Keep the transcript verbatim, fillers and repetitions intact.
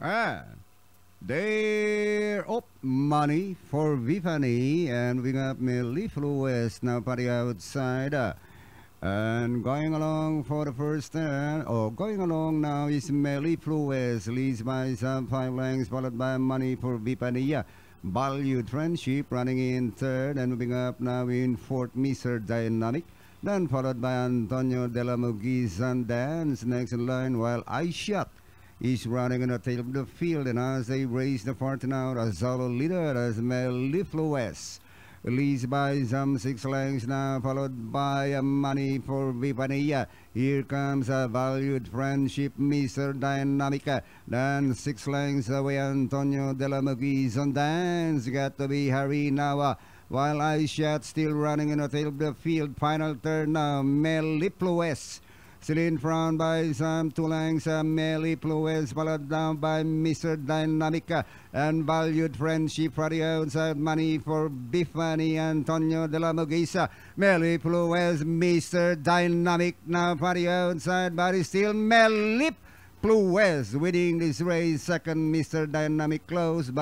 And they're up, Money for Vipani, and we got Mellifluous now party outside. Uh, and going along for the first turn, or going along now is Mellifluous, leads by some five lengths, followed by Money for Vipani. Valued Friendship running in third, and moving up now in fourth, Mister Dynamic. Then followed by Antonio de la Mugis and Dance. Next in line, While I Shot, is running on the tail of the field, and as they race the fort now, a solo leader as Mellifluous leads by some six lengths now, followed by a Money for Vipani. Here comes a Valued Friendship, Mister Dynamic. Then six lengths away, Antonio de la Mugis on Dance. Got to be hurry now. While I Shot still running in the tail of the field. Final turn now, Mellifluous. Still in front by some two lengths, uh, Mellifluous, followed down by Mister Dynamic, uh, and Valued Friendship for the outside, Money for Vipani, Antonio de la Mugis, uh, Mellifluous, Mister Dynamic now for the outside, but it's still Mellifluous winning this race. Second, Mister Dynamic close.